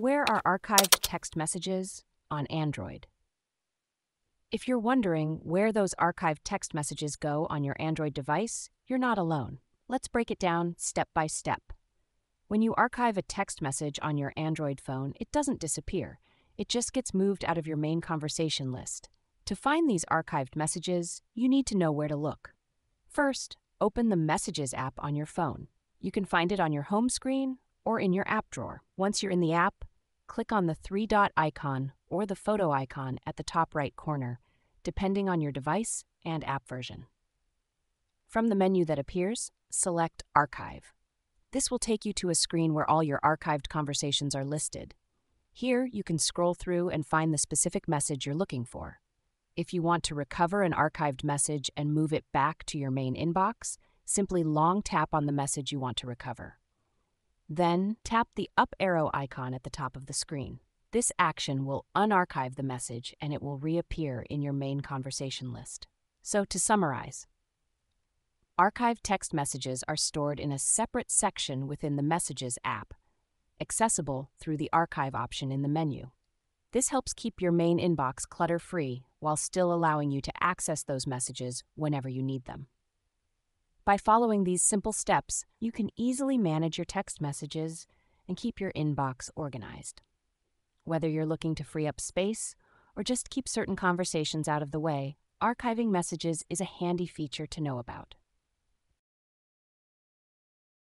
Where are archived text messages on Android? If you're wondering where those archived text messages go on your Android device, you're not alone. Let's break it down step by step. When you archive a text message on your Android phone, it doesn't disappear. It just gets moved out of your main conversation list. To find these archived messages, you need to know where to look. First, open the Messages app on your phone. You can find it on your home screen or in your app drawer. Once you're in the app, click on the three-dot icon or the photo icon at the top right corner, depending on your device and app version. From the menu that appears, select Archive. This will take you to a screen where all your archived conversations are listed. Here, you can scroll through and find the specific message you're looking for. If you want to recover an archived message and move it back to your main inbox, simply long tap on the message you want to recover. Then, tap the up arrow icon at the top of the screen. This action will unarchive the message and it will reappear in your main conversation list. So, to summarize, archived text messages are stored in a separate section within the Messages app, accessible through the Archive option in the menu. This helps keep your main inbox clutter-free while still allowing you to access those messages whenever you need them. By following these simple steps, you can easily manage your text messages and keep your inbox organized. Whether you're looking to free up space or just keep certain conversations out of the way, archiving messages is a handy feature to know about.